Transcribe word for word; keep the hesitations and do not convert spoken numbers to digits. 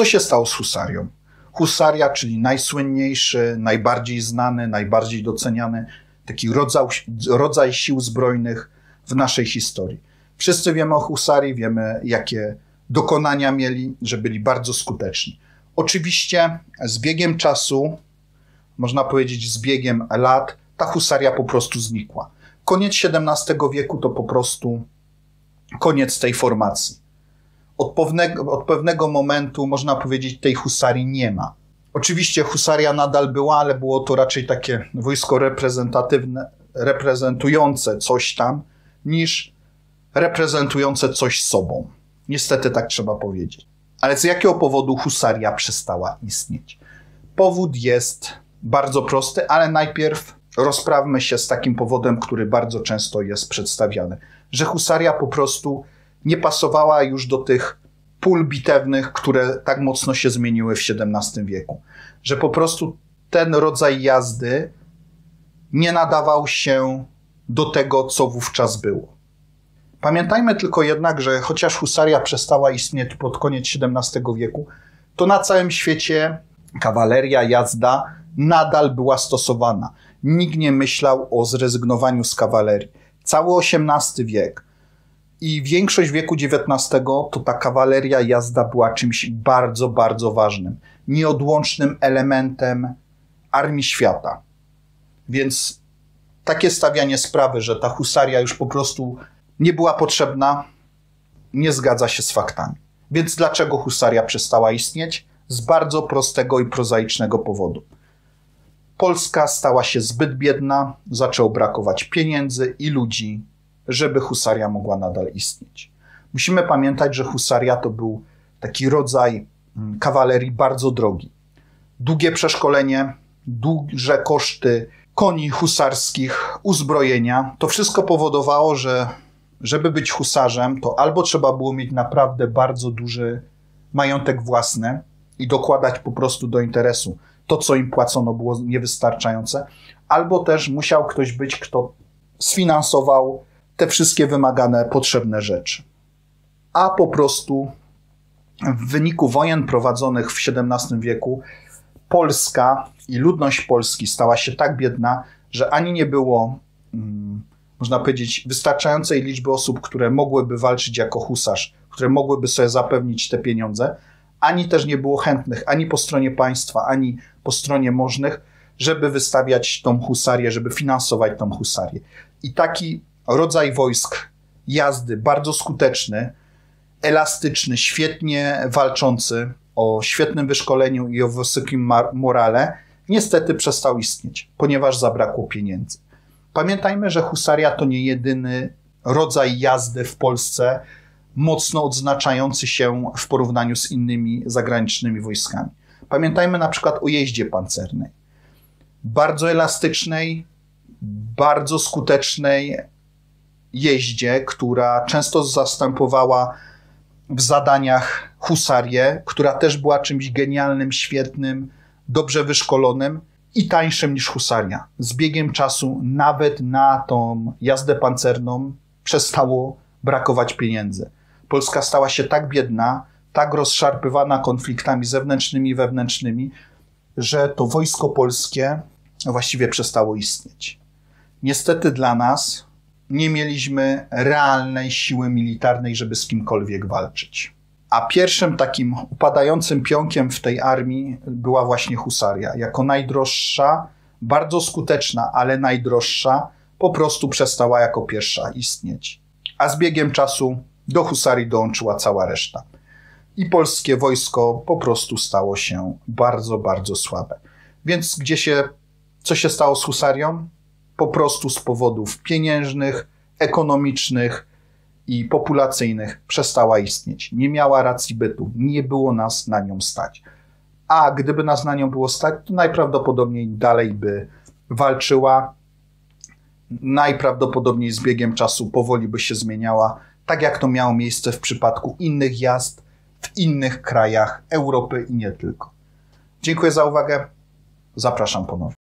Co się stało z husarią? Husaria, czyli najsłynniejszy, najbardziej znany, najbardziej doceniany taki rodzaj, rodzaj sił zbrojnych w naszej historii. Wszyscy wiemy o husarii, wiemy jakie dokonania mieli, że byli bardzo skuteczni. Oczywiście z biegiem czasu, można powiedzieć z biegiem lat, ta husaria po prostu znikła. Koniec siedemnastego wieku to po prostu koniec tej formacji. Od pewnego, od pewnego momentu, można powiedzieć, tej husarii nie ma. Oczywiście husaria nadal była, ale było to raczej takie wojsko reprezentatywne, reprezentujące coś tam, niż reprezentujące coś sobą. Niestety tak trzeba powiedzieć. Ale z jakiego powodu husaria przestała istnieć? Powód jest bardzo prosty, ale najpierw rozprawmy się z takim powodem, który bardzo często jest przedstawiany. Że husaria po prostu nie pasowała już do tych pól bitewnych, które tak mocno się zmieniły w siedemnastym wieku. Że po prostu ten rodzaj jazdy nie nadawał się do tego, co wówczas było. Pamiętajmy tylko jednak, że chociaż husaria przestała istnieć pod koniec siedemnastego wieku, to na całym świecie kawaleria, jazda nadal była stosowana. Nikt nie myślał o zrezygnowaniu z kawalerii. Cały osiemnasty wiek i większość wieku dziewiętnastego to ta kawaleria, jazda była czymś bardzo, bardzo ważnym. Nieodłącznym elementem armii świata. Więc takie stawianie sprawy, że ta husaria już po prostu nie była potrzebna, nie zgadza się z faktami. Więc dlaczego husaria przestała istnieć? Z bardzo prostego i prozaicznego powodu. Polska stała się zbyt biedna, zaczęło brakować pieniędzy i ludzi, żeby husaria mogła nadal istnieć. Musimy pamiętać, że husaria to był taki rodzaj kawalerii bardzo drogi. Długie przeszkolenie, duże koszty koni husarskich, uzbrojenia. To wszystko powodowało, że żeby być husarzem, to albo trzeba było mieć naprawdę bardzo duży majątek własny i dokładać po prostu do interesu. To, co im płacono, było niewystarczające. Albo też musiał ktoś być, kto sfinansował te wszystkie wymagane, potrzebne rzeczy. A po prostu w wyniku wojen prowadzonych w siedemnastym wieku Polska i ludność Polski stała się tak biedna, że ani nie było Hmm, można powiedzieć, wystarczającej liczby osób, które mogłyby walczyć jako husarz, które mogłyby sobie zapewnić te pieniądze, ani też nie było chętnych, ani po stronie państwa, ani po stronie możnych, żeby wystawiać tą husarię, żeby finansować tą husarię. I taki rodzaj wojsk jazdy, bardzo skuteczny, elastyczny, świetnie walczący, o świetnym wyszkoleniu i o wysokim morale, niestety przestał istnieć, ponieważ zabrakło pieniędzy. Pamiętajmy, że husaria to nie jedyny rodzaj jazdy w Polsce mocno odznaczający się w porównaniu z innymi zagranicznymi wojskami. Pamiętajmy na przykład o jeździe pancernej. Bardzo elastycznej, bardzo skutecznej jeździe, która często zastępowała w zadaniach husarię, która też była czymś genialnym, świetnym, dobrze wyszkolonym, i tańszym niż husaria. Z biegiem czasu nawet na tą jazdę pancerną przestało brakować pieniędzy. Polska stała się tak biedna, tak rozszarpywana konfliktami zewnętrznymi i wewnętrznymi, że to wojsko polskie właściwie przestało istnieć. Niestety dla nas nie mieliśmy realnej siły militarnej, żeby z kimkolwiek walczyć. A pierwszym takim upadającym pionkiem w tej armii była właśnie husaria. Jako najdroższa, bardzo skuteczna, ale najdroższa, po prostu przestała jako pierwsza istnieć. A z biegiem czasu do husarii dołączyła cała reszta. I polskie wojsko po prostu stało się bardzo, bardzo słabe. Więc gdzie się, co się stało z husarią? Po prostu z powodów pieniężnych, ekonomicznych i populacyjnych przestała istnieć. Nie miała racji bytu. Nie było nas na nią stać. A gdyby nas na nią było stać, to najprawdopodobniej dalej by walczyła. Najprawdopodobniej z biegiem czasu powoli by się zmieniała, tak jak to miało miejsce w przypadku innych jazd w innych krajach Europy i nie tylko. Dziękuję za uwagę. Zapraszam ponownie.